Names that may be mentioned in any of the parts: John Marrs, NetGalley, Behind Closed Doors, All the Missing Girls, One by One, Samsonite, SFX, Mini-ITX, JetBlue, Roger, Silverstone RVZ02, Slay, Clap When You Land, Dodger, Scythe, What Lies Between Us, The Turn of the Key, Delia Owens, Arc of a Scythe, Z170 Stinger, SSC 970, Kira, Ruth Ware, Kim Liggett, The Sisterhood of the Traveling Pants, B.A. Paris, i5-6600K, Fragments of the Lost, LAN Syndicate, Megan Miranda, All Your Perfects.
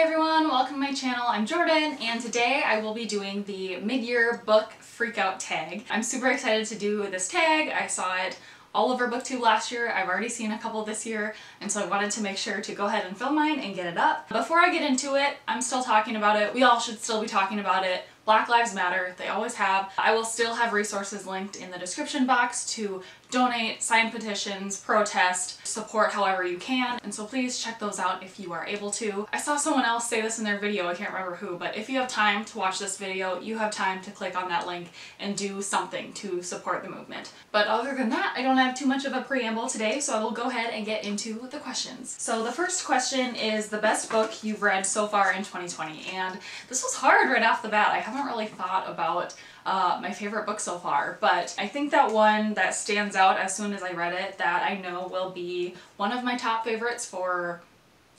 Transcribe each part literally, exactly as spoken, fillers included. Hey everyone, welcome to my channel. I'm Jordan and today I will be doing the mid-year book freakout tag. I'm super excited to do this tag. I saw it all over BookTube last year. I've already seen a couple this year and so I wanted to make sure to go ahead and film mine and get it up. Before I get into it, I'm still talking about it. We all should still be talking about it. Black Lives Matter, they always have. I will still have resources linked in the description box to donate, sign petitions, protest, support however you can, and so please check those out if you are able to. I saw someone else say this in their video, I can't remember who, but if you have time to watch this video, you have time to click on that link and do something to support the movement. But other than that, I don't have too much of a preamble today, so I will go ahead and get into the questions. So the first question is the best book you've read so far in twenty twenty, and this was hard right off the bat. I haven't I haven't really thought about uh, my favorite book so far, but I think that one that stands out as soon as I read it that I know will be one of my top favorites for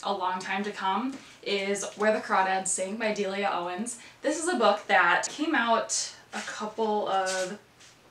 a long time to come is Where the Crawdads Sing by Delia Owens. This is a book that came out a couple of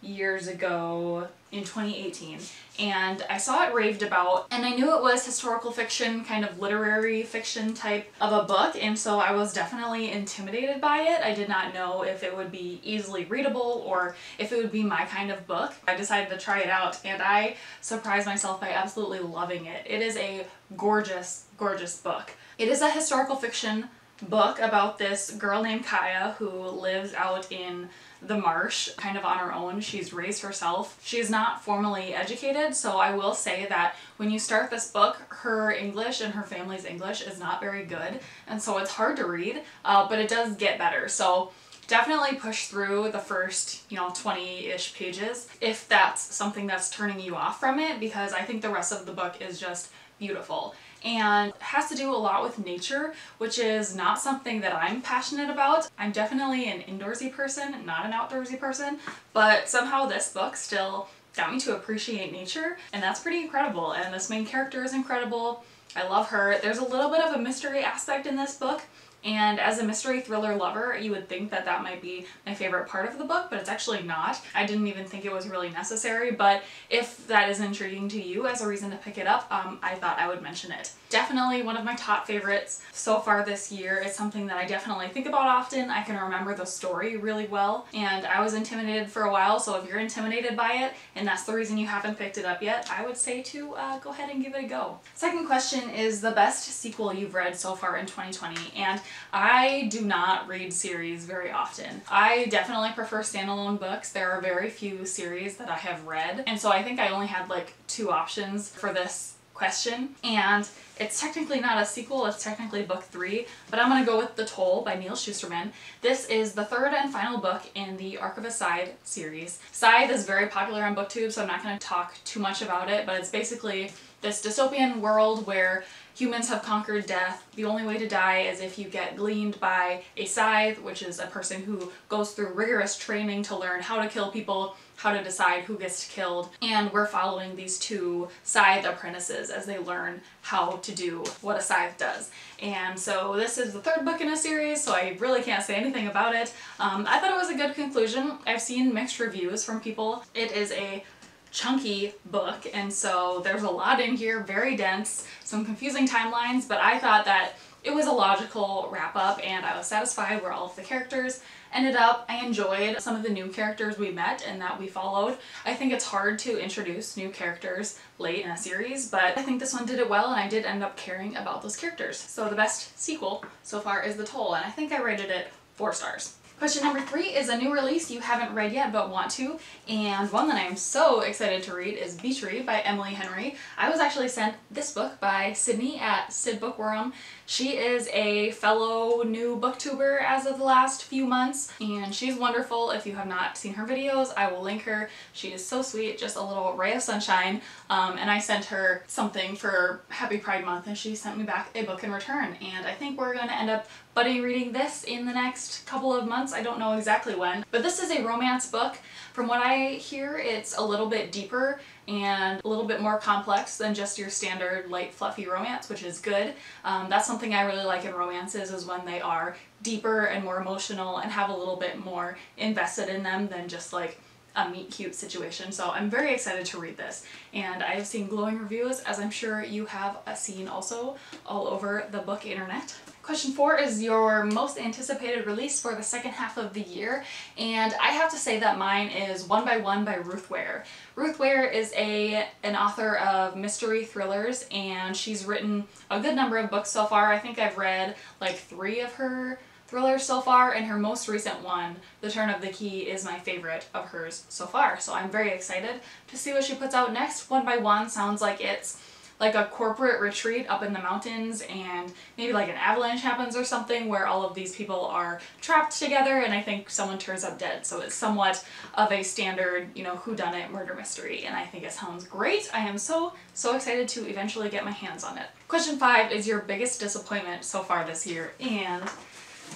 years ago in twenty eighteen and I saw it raved about and I knew it was historical fiction, kind of literary fiction type of a book, and so I was definitely intimidated by it. I did not know if it would be easily readable or if it would be my kind of book. I decided to try it out and I surprised myself by absolutely loving it. It is a gorgeous, gorgeous book. It is a historical fiction book about this girl named Kaya who lives out in the marsh kind of on her own. She's raised herself. She's not formally educated, so I will say that when you start this book, her English and her family's English is not very good, and so it's hard to read, uh, but it does get better. So definitely push through the first, you know, twenty-ish pages if that's something that's turning you off from it, because I think the rest of the book is just beautiful and has to do a lot with nature, which is not something that I'm passionate about. I'm definitely an indoorsy person, not an outdoorsy person, but somehow this book still got me to appreciate nature, and that's pretty incredible. And this main character is incredible. I love her. There's a little bit of a mystery aspect in this book, and as a mystery thriller lover, you would think that that might be my favorite part of the book, but it's actually not. I didn't even think it was really necessary, but if that is intriguing to you as a reason to pick it up, um, I thought I would mention it. Definitely one of my top favorites so far this year. It's something that I definitely think about often. I can remember the story really well, and I was intimidated for a while, so if you're intimidated by it and that's the reason you haven't picked it up yet, I would say to uh, go ahead and give it a go. Second question is the best sequel you've read so far in twenty twenty, and I do not read series very often. I definitely prefer standalone books. There are very few series that I have read, and so I think I only had like two options for this question, and it's technically not a sequel, it's technically book three, but I'm gonna go with The Toll by Neal Shusterman. This is the third and final book in the Arc of a Scythe series. Scythe is very popular on BookTube, so I'm not gonna talk too much about it, but it's basically this dystopian world where humans have conquered death. The only way to die is if you get gleaned by a scythe, which is a person who goes through rigorous training to learn how to kill people, how to decide who gets killed, and we're following these two scythe apprentices as they learn how to do what a scythe does. And so this is the third book in a series, so I really can't say anything about it. Um, I thought it was a good conclusion. I've seen mixed reviews from people. It is a chunky book, and so there's a lot in here, very dense, some confusing timelines, but I thought that it was a logical wrap-up and I was satisfied where all of the characters ended up. I enjoyed some of the new characters we met and that we followed. I think it's hard to introduce new characters late in a series, but I think this one did it well and I did end up caring about those characters. So the best sequel so far is The Toll, and I think I rated it four stars. Question number three is a new release you haven't read yet but want to, and one that I am so excited to read is Beach Read by Emily Henry. I was actually sent this book by Sydney at Sid Bookworm. She is a fellow new booktuber as of the last few months, and she's wonderful. If you have not seen her videos, I will link her. She is so sweet, just a little ray of sunshine, um, and I sent her something for Happy Pride Month, and she sent me back a book in return, and I think we're going to end up buddy reading this in the next couple of months. I don't know exactly when, but this is a romance book. From what I hear, it's a little bit deeper and a little bit more complex than just your standard light fluffy romance, which is good. Um, that's something I really like in romances, is when they are deeper and more emotional and have a little bit more invested in them than just like a meet-cute situation. So I'm very excited to read this, and I have seen glowing reviews, as I'm sure you have seen also all over the book internet. Question four is your most anticipated release for the second half of the year, and I have to say that mine is One by One by Ruth Ware. Ruth Ware is a an author of mystery thrillers, and she's written a good number of books so far. I think I've read like three of her thrillers so far, and her most recent one, The Turn of the Key, is my favorite of hers so far. So I'm very excited to see what she puts out next. One by One sounds like it's like a corporate retreat up in the mountains, and maybe like an avalanche happens or something where all of these people are trapped together, and I think someone turns up dead. So it's somewhat of a standard, you know, whodunit murder mystery, and I think it sounds great. I am so, so excited to eventually get my hands on it. Question five is your biggest disappointment so far this year, and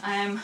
I'm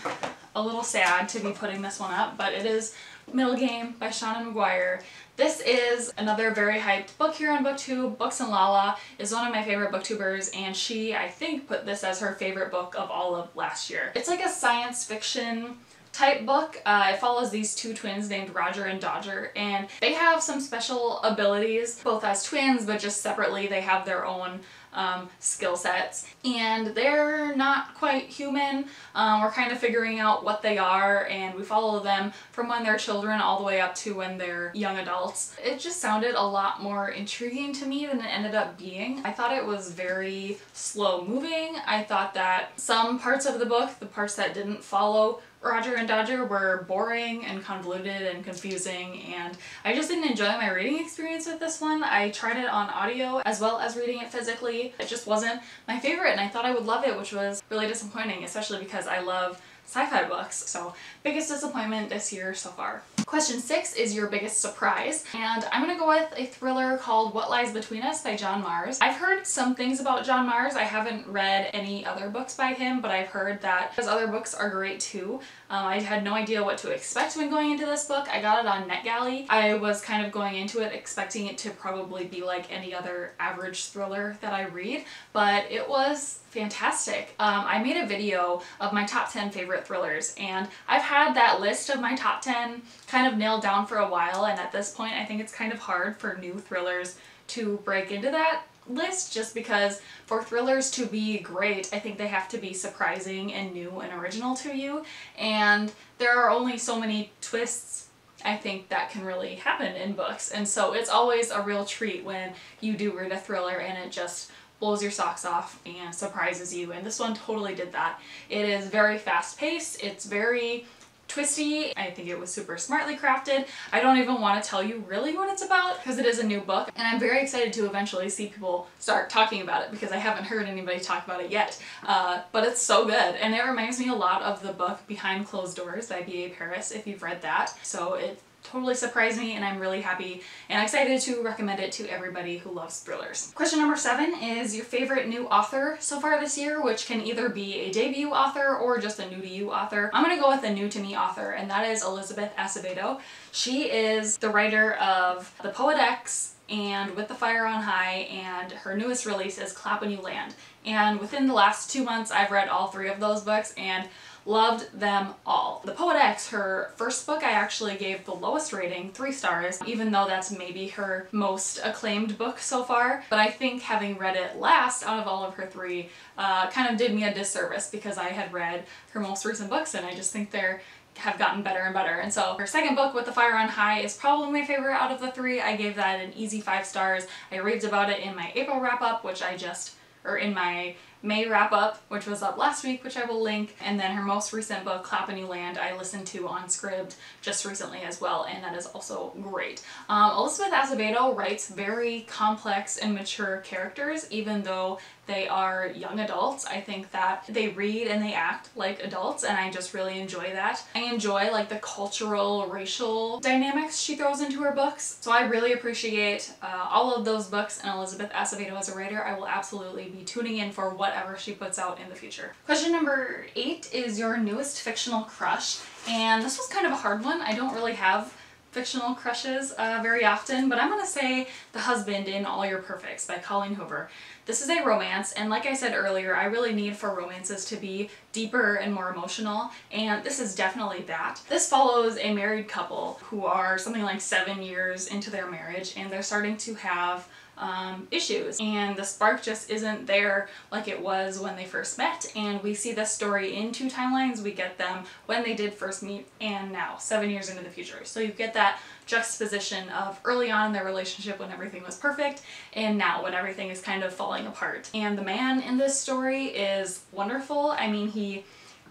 a little sad to be putting this one up, but it is Middle Game by Seanan McGuire. This is another very hyped book here on BookTube. Books and Lala is one of my favorite booktubers, and she, I think, put this as her favorite book of all of last year. It's like a science fiction type book. Uh, it follows these two twins named Roger and Dodger, and they have some special abilities, both as twins, but just separately they have their own um, skill sets. And they're not quite human. Um, we're kind of figuring out what they are, and we follow them from when they're children all the way up to when they're young adults. It just sounded a lot more intriguing to me than it ended up being. I thought it was very slow moving. I thought that some parts of the book, the parts that didn't follow Roger and Dodger, were boring and convoluted and confusing, and I just didn't enjoy my reading experience with this one. I tried it on audio as well as reading it physically. It just wasn't my favorite, and I thought I would love it, which was really disappointing, especially because I love sci-fi books. So biggest disappointment this year so far. Question six is your biggest surprise, and I'm gonna go with a thriller called What Lies Between Us by John Marrs. I've heard some things about John Marrs. I haven't read any other books by him, but I've heard that his other books are great too. Um, I had no idea what to expect when going into this book. I got it on NetGalley. I was kind of going into it expecting it to probably be like any other average thriller that I read, but it was fantastic. Um, I made a video of my top ten favorite thrillers, and I've had that list of my top ten kind of nailed down for a while, and at this point I think it's kind of hard for new thrillers to break into that list, just because for thrillers to be great, I think they have to be surprising and new and original to you, and there are only so many twists I think that can really happen in books, and so it's always a real treat when you do read a thriller and it just blows your socks off and surprises you, and this one totally did that. It is very fast paced, it's very twisty, I think it was super smartly crafted. I don't even want to tell you really what it's about because it is a new book, and I'm very excited to eventually see people start talking about it because I haven't heard anybody talk about it yet, uh, but it's so good, and it reminds me a lot of the book Behind Closed Doors by B A Paris, if you've read that. So it totally surprised me, and I'm really happy and excited to recommend it to everybody who loves thrillers. Question number seven is your favorite new author so far this year, which can either be a debut author or just a new to you author. I'm gonna go with a new to me author, and that is Elizabeth Acevedo. She is the writer of The Poet X and With the Fire on High, and her newest release is Clap When You Land. And within the last two months, I've read all three of those books and loved them all. The Poet X, her first book, I actually gave the lowest rating, three stars, even though that's maybe her most acclaimed book so far. But I think having read it last out of all of her three uh, kind of did me a disservice because I had read her most recent books, and I just think they're have gotten better and better. And so her second book, With the Fire on High, is probably my favorite out of the three. I gave that an easy five stars. I raved about it in my April wrap-up, which I just, or in my May wrap-up, which was up last week, which I will link. And then her most recent book, Clap and You Land, I listened to on Scribd just recently as well, and that is also great. Um, Elizabeth Acevedo writes very complex and mature characters, even though they are young adults. I think that they read and they act like adults, and I just really enjoy that. I enjoy like the cultural, racial dynamics she throws into her books, so I really appreciate uh, all of those books, and Elizabeth Acevedo as a writer, I will absolutely be tuning in for what whatever she puts out in the future. Question number eight is your newest fictional crush, and this was kind of a hard one. I don't really have fictional crushes uh, very often, but I'm gonna say The Husband in All Your Perfects by Colleen Hoover. This is a romance, and like I said earlier, I really need for romances to be deeper and more emotional, and this is definitely that. This follows a married couple who are something like seven years into their marriage, and they're starting to have um, issues, and the spark just isn't there like it was when they first met, and we see this story in two timelines. We get them when they did first meet and now, seven years into the future. So you get that juxtaposition of early on in their relationship when everything was perfect, and now when everything is kind of falling apart. And the man in this story is wonderful. I mean, he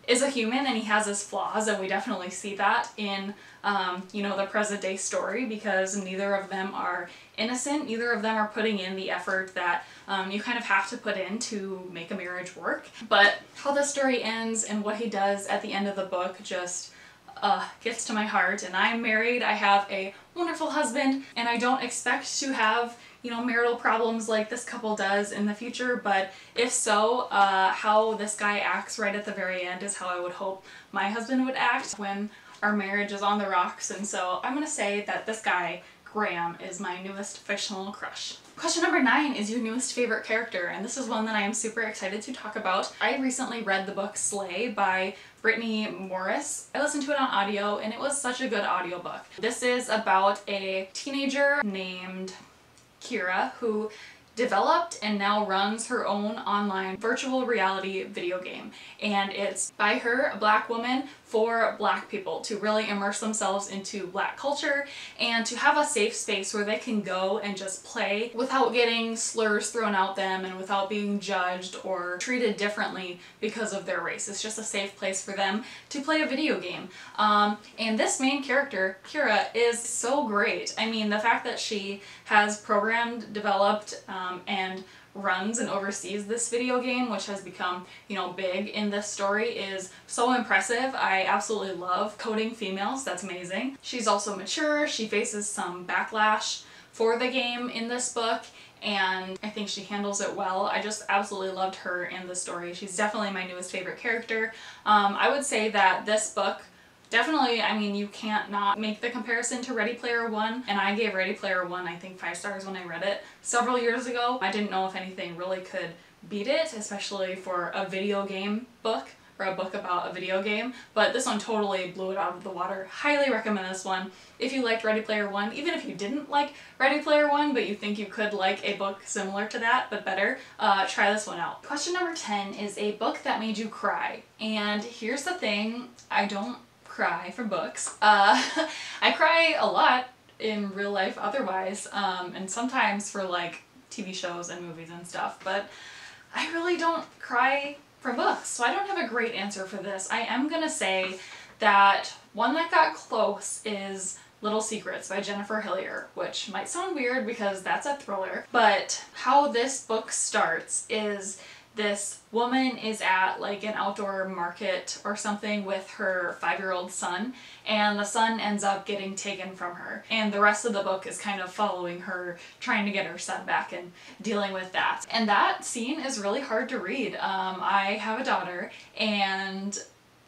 is a human and he has his flaws, and we definitely see that in, um, you know, the present day story, because neither of them are innocent, neither of them are putting in the effort that um, you kind of have to put in to make a marriage work. But how the story ends and what he does at the end of the book just uh, gets to my heart. And I'm married, I have a wonderful husband, and I don't expect to have, you know, marital problems like this couple does in the future, but if so, uh, how this guy acts right at the very end is how I would hope my husband would act when our marriage is on the rocks. And so I'm gonna say that this guy, Graham, is my newest fictional crush. Question number nine is your newest favorite character, and this is one that I am super excited to talk about. I recently read the book Slay by Brittany Morris. I listened to it on audio, and it was such a good audiobook. This is about a teenager named Kira, who developed and now runs her own online virtual reality video game, and it's by her, a black woman, for black people to really immerse themselves into black culture and to have a safe space where they can go and just play without getting slurs thrown at them and without being judged or treated differently because of their race. It's just a safe place for them to play a video game. Um, and this main character, Kira, is so great. I mean, the fact that she has programmed, developed, um, Um, and runs and oversees this video game, which has become, you know, big in this story, is so impressive. I absolutely love coding females. That's amazing. She's also mature. She faces some backlash for the game in this book, and I think she handles it well. I just absolutely loved her in the story. She's definitely my newest favorite character. Um, I would say that this book definitely, I mean, you can't not make the comparison to Ready Player One, and I gave Ready Player One, I think, five stars when I read it several years ago. I didn't know if anything really could beat it, especially for a video game book, or a book about a video game, but this one totally blew it out of the water. Highly recommend this one. If you liked Ready Player One, even if you didn't like Ready Player One, but you think you could like a book similar to that, but better, uh, try this one out. Question number ten is a book that made you cry. And here's the thing, I don't cry for books. Uh, I cry a lot in real life otherwise, um, and sometimes for like T V shows and movies and stuff, but I really don't cry for books, so I don't have a great answer for this. I am gonna say that one that got close is Little Secrets by Jennifer Hillier, which might sound weird because that's a thriller, but how this book starts is this woman is at like an outdoor market or something with her five-year-old son, and the son ends up getting taken from her, and the rest of the book is kind of following her trying to get her son back and dealing with that. And that scene is really hard to read. Um, I have a daughter, and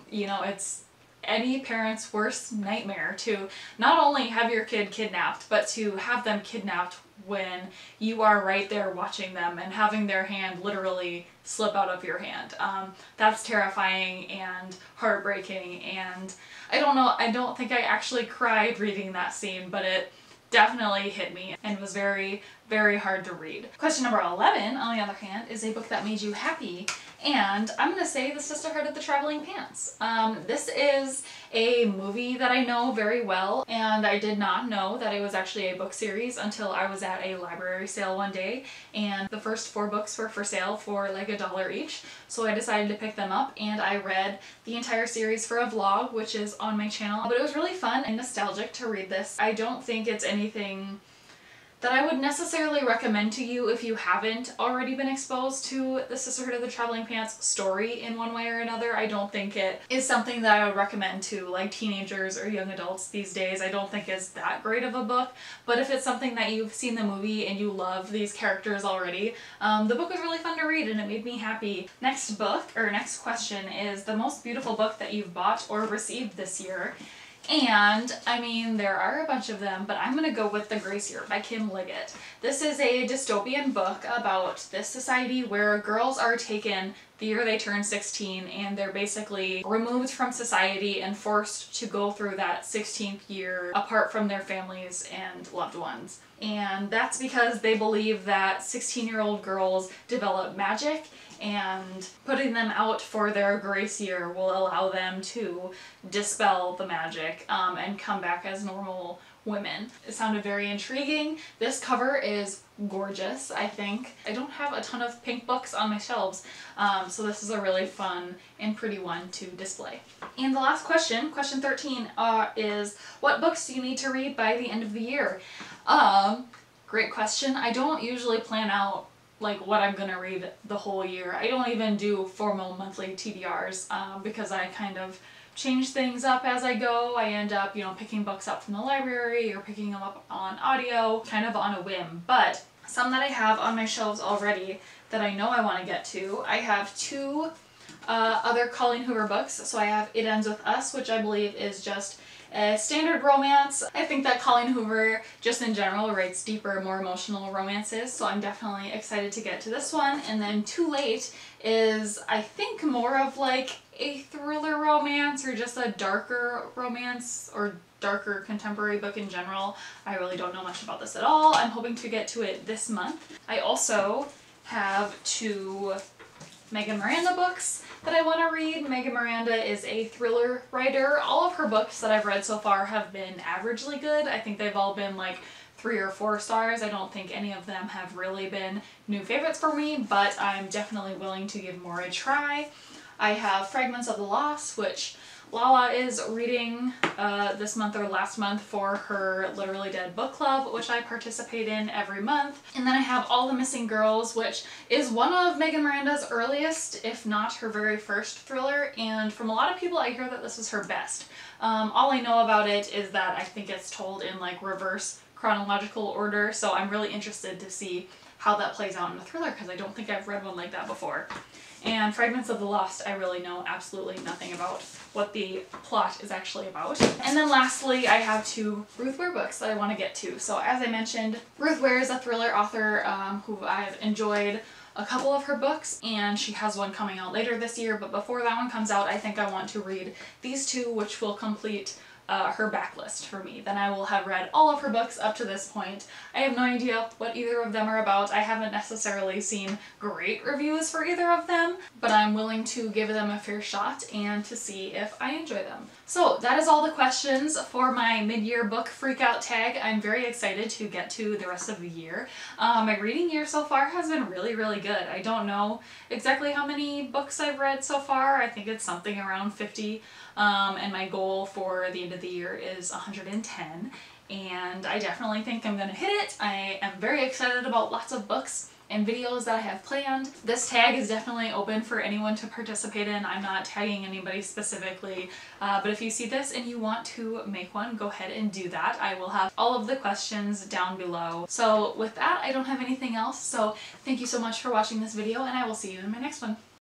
you know, it's any parent's worst nightmare to not only have your kid kidnapped, but to have them kidnapped when you are right there watching them and having their hand literally slip out of your hand. Um, that's terrifying and heartbreaking, and I don't know, I don't think I actually cried reading that scene, but it definitely hit me and was very, very hard to read. Question number eleven, on the other hand, is a book that made you happy, and I'm gonna say The Sisterhood of the Traveling Pants. Um, this is a movie that I know very well, and I did not know that it was actually a book series until I was at a library sale one day, and the first four books were for sale for like a dollar each, so I decided to pick them up, and I read the entire series for a vlog, which is on my channel, but it was really fun and nostalgic to read this. I don't think it's anything that I would necessarily recommend to you if you haven't already been exposed to the Sisterhood of the Traveling Pants story in one way or another. I don't think it is something that I would recommend to like teenagers or young adults these days. I don't think it's that great of a book, but if it's something that you've seen the movie and you love these characters already, um, the book was really fun to read and it made me happy. Next book, or next question, is the most beautiful book that you've bought or received this year. And, I mean, there are a bunch of them, but I'm gonna go with The Gracier by Kim Liggett. This is a dystopian book about this society where girls are taken the year they turn sixteen, and they're basically removed from society and forced to go through that sixteenth year apart from their families and loved ones. And that's because they believe that sixteen-year-old girls develop magic, and putting them out for their grace year will allow them to dispel the magic um, and come back as normal women. It sounded very intriguing. This cover is gorgeous, I think. I don't have a ton of pink books on my shelves, um, so this is a really fun and pretty one to display. And the last question, question thirteen, uh, is what books do you need to read by the end of the year? Um, great question. I don't usually plan out like what I'm gonna read the whole year. I don't even do formal monthly T B Rs um, because I kind of change things up as I go. I end up, you know, picking books up from the library or picking them up on audio, kind of on a whim. But some that I have on my shelves already that I know I want to get to, I have two uh, other Colleen Hoover books. So I have It Ends With Us, which I believe is just a standard romance. I think that Colleen Hoover, just in general, writes deeper, more emotional romances, so I'm definitely excited to get to this one. And then Too Late is, I think, more of like a thriller romance or just a darker romance or darker contemporary book in general. I really don't know much about this at all. I'm hoping to get to it this month. I also have two Megan Miranda books that I want to read. Megan Miranda is a thriller writer. All of her books that I've read so far have been averagely good. I think they've all been like three or four stars. I don't think any of them have really been new favorites for me, but I'm definitely willing to give more a try. I have Fragments of the Lost, which Lala is reading uh, this month or last month for her Literally Dead book club, which I participate in every month. And then I have All the Missing Girls, which is one of Megan Miranda's earliest, if not her very first thriller, and from a lot of people I hear that this is her best. Um, all I know about it is that I think it's told in like reverse chronological order, so I'm really interested to see how that plays out in a thriller because I don't think I've read one like that before. And Fragments of the Lost, I really know absolutely nothing about what the plot is actually about. And then lastly, I have two Ruth Ware books that I want to get to. So as I mentioned, Ruth Ware is a thriller author um, who I've enjoyed a couple of her books, and she has one coming out later this year, but before that one comes out, I think I want to read these two, which will complete Uh, her backlist for me. Then I will have read all of her books up to this point. I have no idea what either of them are about. I haven't necessarily seen great reviews for either of them, but I'm willing to give them a fair shot and to see if I enjoy them. So that is all the questions for my mid-year book freakout tag. I'm very excited to get to the rest of the year. Um, my reading year so far has been really, really good. I don't know exactly how many books I've read so far. I think it's something around fifty. Um, and my goal for the end of the year is one hundred and ten, and I definitely think I'm gonna hit it. I am very excited about lots of books and videos that I have planned. This tag is definitely open for anyone to participate in. I'm not tagging anybody specifically, uh, but if you see this and you want to make one, go ahead and do that. I will have all of the questions down below. So with that, I don't have anything else, so thank you so much for watching this video, and I will see you in my next one.